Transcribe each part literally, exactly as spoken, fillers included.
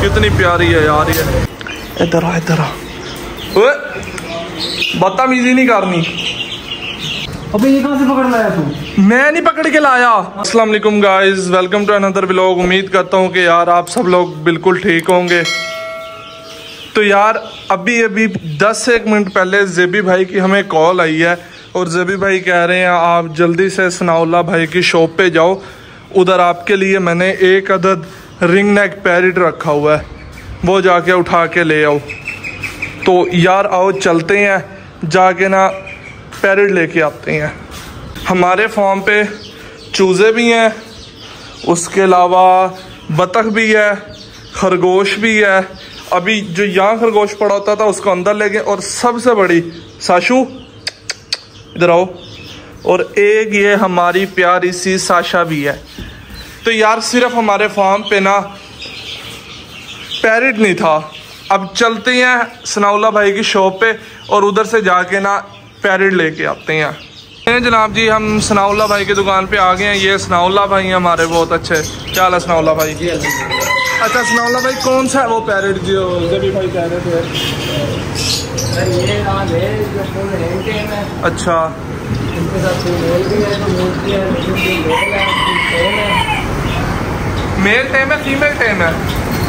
कितनी प्यारी है यार ये। इधर आ इधर आ, बदतमीजी नहीं करनी। अबे ये कहाँ से पकड़ लाया तू? मैं नहीं पकड़ के लाया। अस्सलाम वालेकुम guys, welcome to another vlog. उम्मीद करता हूँ कि यार आप सब लोग बिल्कुल ठीक होंगे। तो यार अभी अभी दस से एक मिनट पहले जेबी भाई की हमें कॉल आई है और जेबी भाई कह रहे हैं आप जल्दी से सनाउल्ला भाई की शॉप पे जाओ, उधर आपके लिए मैंने एक अदद रिंग नेक पैरेट रखा हुआ है, वो जाके उठा के ले आओ। तो यार आओ चलते हैं, जाके ना पैरेट लेके आते हैं। हमारे फार्म पे चूज़े भी हैं, उसके अलावा बतख भी है, खरगोश भी है। अभी जो यहाँ खरगोश पड़ा होता था उसको अंदर ले गए। और सबसे बड़ी साशू इधर आओ, और एक ये हमारी प्यारी सी साशा भी है। तो यार सिर्फ हमारे फार्म पे ना पैरेट नहीं था। अब चलते हैं सनाउल्ला भाई की शॉप पे और उधर से जाके ना पैरेट लेके आते हैं। जनाब जी हम सनाउल्ला भाई की दुकान पे आ गए हैं। ये सनाउल्ला भाई हैं हमारे बहुत अच्छे। क्या हाल है सनाउल्ला भाई? अच्छा सनाउल्ला भाई कौन सा है वो पैरेट जो जबी भाई कह रहे थे? अच्छा मेल टेम है फीमेल टेम है?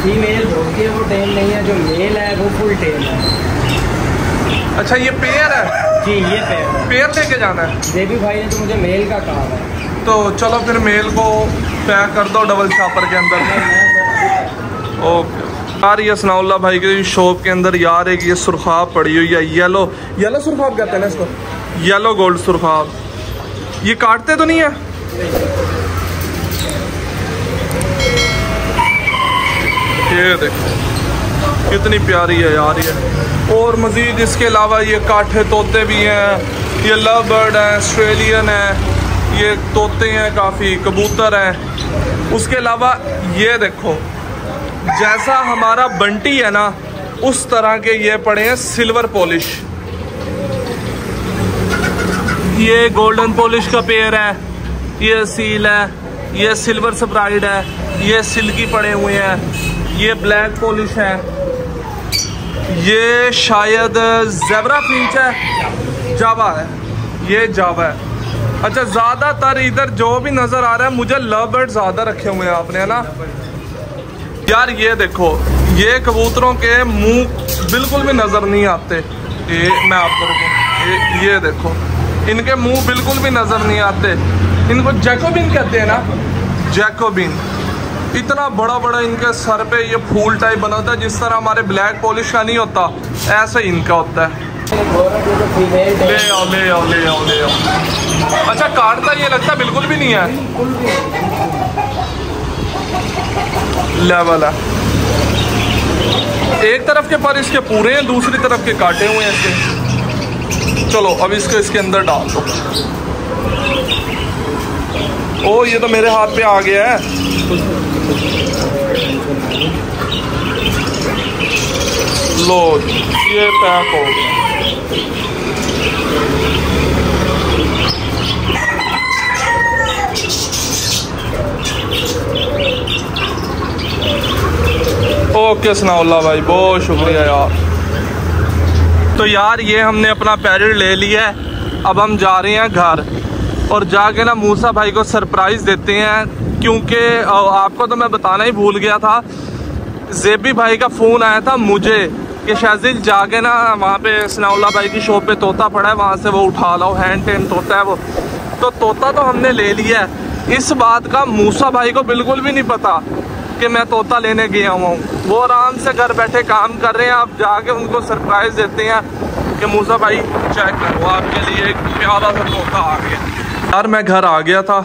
फीमेल होती है वो टेम नहीं है, जो मेल है वो फुल टेम है। अच्छा ये पेयर है? जी ये पेयर। पेयर लेके जाना है जेबी भाई ने तो मुझे मेल का कहा है। तो चलो फिर मेल को पैक कर दो डबल छापर के अंदर। ओके यार ये सनाउल्ला भाई के शॉप के अंदर यार एक ये सुरखाब पड़ी हुई है, येलो येलो सुरखाब कहते हैं ना इसको, येलो गोल्ड सुरखाब। ये काटते तो नहीं है? ये देखो कितनी प्यारी है यार ये। और मज़ीद इसके अलावा ये काठे तोते भी हैं, ये लव बर्ड हैं, ऑस्ट्रेलियन हैं, ये तोते हैं, काफ़ी कबूतर हैं। उसके अलावा ये देखो जैसा हमारा बंटी है ना उस तरह के ये पड़े हैं सिल्वर पॉलिश। ये गोल्डन पॉलिश का पेयर है, ये सील है, ये सिल्वर सब्राइड है, ये सिल्की पड़े हुए हैं, ये ब्लैक पॉलिश है, ये शायद जेबरा फिंच है, जावा है, ये जावा है। अच्छा ज़्यादातर इधर जो भी नज़र आ रहा है मुझे लव बर्ड ज़्यादा रखे हुए हैं आपने, है ना यार? ये देखो ये कबूतरों के मुंह बिल्कुल भी नज़र नहीं आते। ये मैं आपको रखूँ, ये देखो इनके मुंह बिल्कुल भी नज़र नहीं आते। इनको जैकोबिन कहते हैं ना, जैकोबिन। इतना बड़ा बड़ा इनके सर पे ये फूल टाइप बना होता है, जिस तरह हमारे ब्लैक पॉलिश का नहीं होता ऐसे ही इनका होता है। ले आओ ले आओ ले आओ ले आओ। अच्छा काटता ये लगता बिल्कुल भी नहीं है, लेवल है। एक तरफ के पर इसके पूरे हैं, दूसरी तरफ के काटे हुए हैं इसके। चलो अब इसको इसके अंदर डाल दो। ओ ये तो मेरे हाथ पे आ गया है। लो ये पैक हो गया। ओके सनाउल्ला भाई बहुत शुक्रिया यार। तो यार ये हमने अपना पैरेट ले लिया है। अब हम जा रहे हैं घर और जाके ना मूसा भाई को सरप्राइज़ देते हैं, क्योंकि आपको तो मैं बताना ही भूल गया था। जेबी भाई का फ़ोन आया था मुझे कि शाजिल जाके ना वहाँ पे सनाउल्ला भाई की शॉप पे तोता पड़ा है, वहाँ से वो उठा लो, हैंड टेम तोता है वो। तो तोता तो हमने ले लिया है। इस बात का मूसा भाई को बिल्कुल भी नहीं पता कि मैं तोता लेने गया हुआ हूँ। वो आराम से घर बैठे काम कर रहे हैं। आप जाके उनको सरप्राइज़ देते हैं कि मूसा भाई चेक करो आपके लिए एक प्यारा सा तोता आ गया। यार मैं घर आ गया था।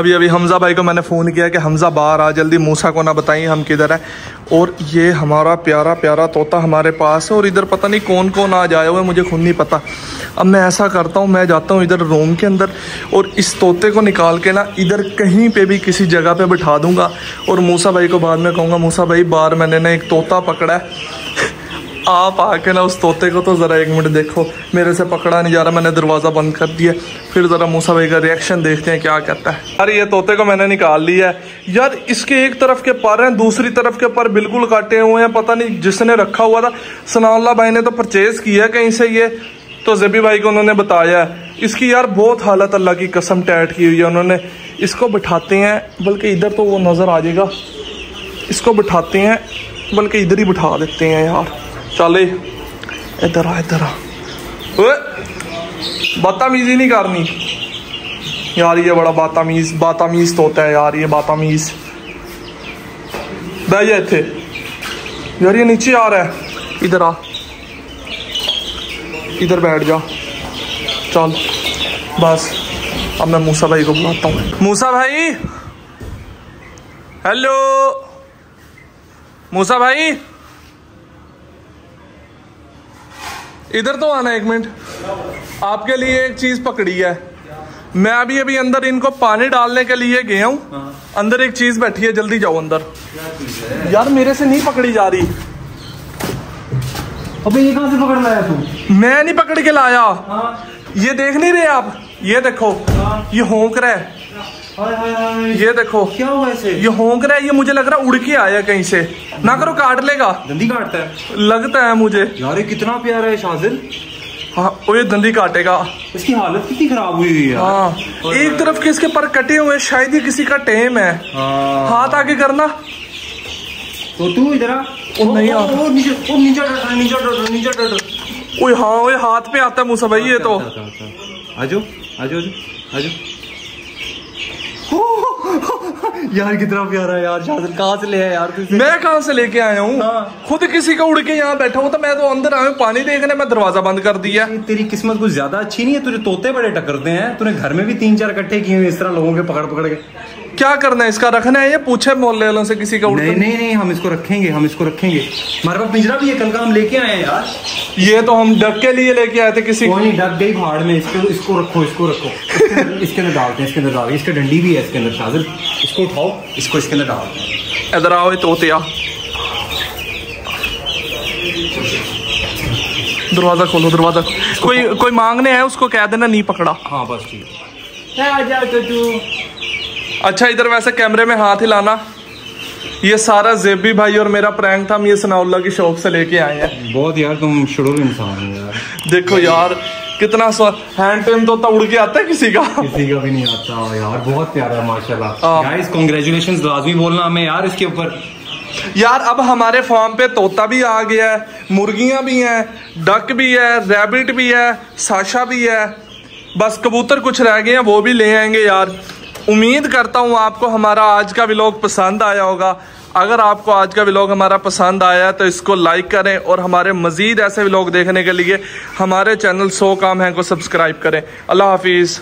अभी अभी हमज़ा भाई को मैंने फ़ोन किया कि हमज़ा बाहर आ जल्दी, मूसा को ना बताइए हम किधर हैं। और ये हमारा प्यारा प्यारा तोता हमारे पास है और इधर पता नहीं कौन कौन आ जाए हुए, मुझे खुद नहीं पता। अब मैं ऐसा करता हूँ मैं जाता हूँ इधर रूम के अंदर और इस तोते को निकाल के ना इधर कहीं पे भी किसी जगह पे बिठा दूँगा। और मूसा भाई को बाद में कहूँगा मूसा भाई बाहर मैंने ना एक तोता पकड़ा है आप आके ना उस तोते को तो ज़रा एक मिनट देखो, मेरे से पकड़ा नहीं जा रहा, मैंने दरवाज़ा बंद कर दिया। फिर ज़रा मूसा भाई का रिएक्शन देखते हैं क्या कहता है। अरे ये तोते को मैंने निकाल लिया है यार, इसके एक तरफ के पर हैं, दूसरी तरफ के पर बिल्कुल काटे हुए हैं, पता नहीं जिसने रखा हुआ था। सनाउल्ला भाई ने तो परचेज़ किया कहीं से ये, तो ज़बी भाई को उन्होंने बताया। इसकी यार बहुत हालत अल्लाह की कसम टैट की हुई है। उन्होंने इसको बिठाते हैं, बल्कि इधर तो वो नज़र आ जाएगा, इसको बिठाते हैं बल्कि इधर ही बिठा देते हैं यार। चले इधर आ, इधर आ, बदतमीज़ी नहीं करनी यार, ये बड़ा बदतमीज़ बदतमीज़ तोता है यार, ये बदतमीज़। बह जा इथे यार, ये नीचे आ रहा है, इधर आ, इधर बैठ जा। चल बस, अब मैं मूसा भाई को बुलाता हूँ। मूसा भाई, हेलो मूसा भाई, इधर तो आना एक मिनट, आपके लिए एक चीज़ पकड़ी है। मैं अभी अभी अंदर इनको पानी डालने के लिए गया हूँ, अंदर एक चीज़ बैठी है, जल्दी जाओ अंदर। यार मेरे से नहीं पकड़ी जा रही। अबे ये कहाँ से पकड़ लाया तू? मैं नहीं पकड़ के लाया। हाँ। ये देख नहीं रहे आप, ये देखो। हाँ। ये होंक रहा है। हाय हाय हाय। ये देखो क्या हुआ इसे? ये होंक रहा है, ये मुझे लग रहा है उड़ के आया कहीं से, ना करो काट लेगा। दंदी काटता है लगता है मुझे यार, ये कितना प्यारा है शाजिल। हाँ, वो ये दंदी काटेगा। इसकी हालत कितनी खराब हुई है। हाँ, एक तरफ के इसके पर कटे हुए, शायद ये किसी का टेम है। हाथ आगे करना तो तू इधर आ। ओ नहीं यार, ओ नीचे, ओ नीचे डर, नीचे डर, नीचे डर। ओए हां, ओए हाथ पे आता है मूसा भाई ये तो। आजो आजो आजो यार, कितना प्यारा है यार शाजिल। कहाँ से ले आया यार तू? मैं कहाँ से लेके आया हूँ, खुद किसी का उड़ के यहाँ बैठा हुआ था। मैं तो अंदर आया हूँ पानी देखने, मैं दरवाजा बंद कर दिया। तेरी किस्मत कुछ ज्यादा अच्छी नहीं है, तुझे तोते बड़े टकरते हैं। तूने घर में भी तीन चार इकट्ठे किए हुए इस तरह लोगों के पकड़ पकड़ के। क्या करना है इसका, रखना है या पूछे मोहल्ले वालों से किसी का? नहीं, नहीं नहीं नहीं, हम इसको रखेंगे, हम इसको रखेंगे। हमारे पास पिंजरा भी है, कल का हम लेके आए हैं यार। ये तो हम डक के लिए लेके आए थे, किसी को नहीं, डक गई भाड़ में। इसको इसको रखो, इसको रखो, इसके अंदर डालते हैं, इसके अंदर डालते हैं। इसका डंडी भी है इसके अंदर शाजिल, इसको उठाओ, इसको इसके अंदर डालते हैं। इधर आओ तोते, दरवाजा खोलो, दरवाजा। कोई कोई मांगने है उसको कह देना नहीं पकड़ा। हाँ बस ठीक है। अच्छा इधर वैसे कैमरे में हाथ हिलाना। ये सारा ज़ेबी भाई और मेरा प्रैंक था, हम ये सनाउल्ला के शौक से लेके आए हैं। बहुत यार तुम शुरू इंसान हो यार। देखो यार कितना हैंड पेन तो उड़ के आता है, किसी का किसी का भी नहीं आता यार। बहुत प्यारा है माशाल्लाह। गाइस कांग्रेचुलेशंस लाजमी बोलना हमें यार इसके ऊपर। यार अब हमारे फार्म पे तोता भी आ गया है, मुर्गियाँ भी हैं, डक भी है, रैबिट भी है, साशा भी है, बस कबूतर कुछ रह गए हैं, वो भी ले आएंगे यार। उम्मीद करता हूँ आपको हमारा आज का व्लॉग पसंद आया होगा। अगर आपको आज का व्लॉग हमारा पसंद आया है तो इसको लाइक करें, और हमारे मज़ीद ऐसे व्लॉग देखने के लिए हमारे चैनल सौ काम हैं को सब्सक्राइब करें। अल्लाह हाफिज़।